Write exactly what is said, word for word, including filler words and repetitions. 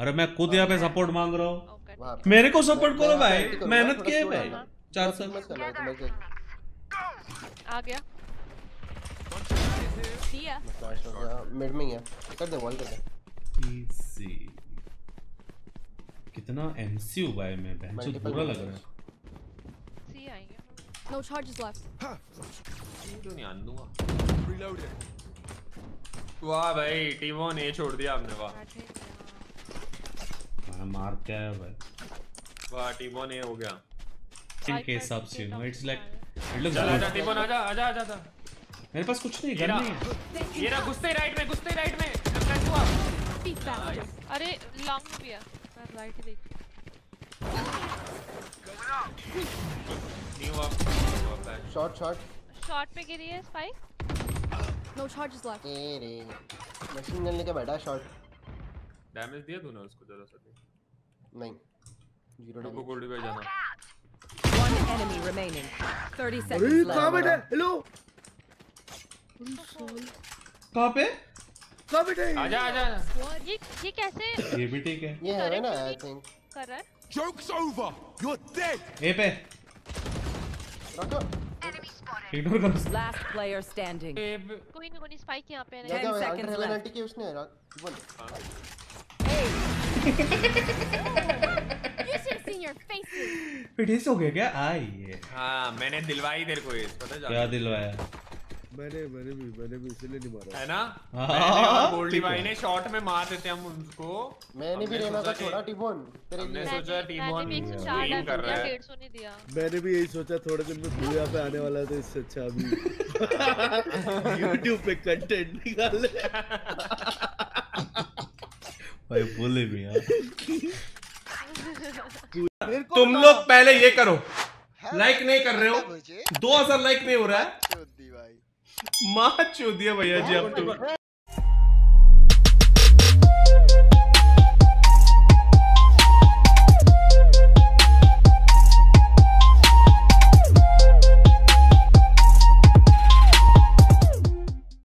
अरे मैं खुद यहाँ पे सपोर्ट मांग रहा हूँ, मेरे को सपोर्ट करो भाई, मेहनत किए भाई। चार सौ आ गया दिया मिड में, गया कर दे वॉल कर दे इजी। कितना एमसी हुआ है, मैं बेंच पूरा लग रहा है। सी आएंगे, नो चार्जेस लेफ्ट। क्यों नहीं आंदूंगा, रीलोडेड। वाह भाई टीबोन ए छोड़ दिया आपने, वाह मैं मार क्या है भाई, वाह टीबोन ए हो गया। इनके हिसाब से no it's like it looks. चल आजा टीबोन, आजा आजा आजा था, मेरे पास कुछ नहीं, गन नहीं। ये रहा, घुसते राइट में, घुसते राइट में फ्लैश हुआ पीछा। अरे लॉन्ग भी है, राइट देख new up shot shot shot पे गिरी है स्पाइक। No charges left. अरे मशीन गन लेके बैठा, शॉट डैमेज दिया तूने उसको जरा सा नहीं, जीरो डैमेज को गोल्ड पे जाना। वन एनिमी रिमेनिंग तीस सेकंड्स लेफ्ट। कहां बैठा, हेलो कहां पे, आजा आजा। ये ये कैसे, ये भी ठीक है, ये है ना आई थिंक कर रहा है। Jokes over, you are dead. ए पे रखो, इग्नोर करो। Last player standing. कोई नहीं, कोई स्पाइक यहां पे है। दस सेकंड पेनल्टी की उसने बोल। ये सिर्फ इन योर फेसेस। पिटिस हो गया क्या? आई है हां, मैंने दिलवाई तेरे को ये, पता है क्या दिलवाया? मैंने मैंने भी मैंने भी इसलिए नहीं मारा है ना। हां गोल्डी भाई ने शॉट में मार देते हम उनको। मैंने भी रेना का छोड़ा टीबोन, तेरे ने सोचा टीबोन वन हंड्रेड चार कर रहा है, एक सौ पचास नहीं दिया। मैंने भी यही सोचा थोड़े दिन में पूरा पे आने वाला है, तो इससे अच्छा अभी YouTube पे कंटेंट निकाल ले भाई। बोले भी यार, तुम लोग पहले ये करो, लाइक नहीं कर रहे हो, दो हजार लाइक नहीं हो रहा है। माँ चो दिया भैया जी आपको।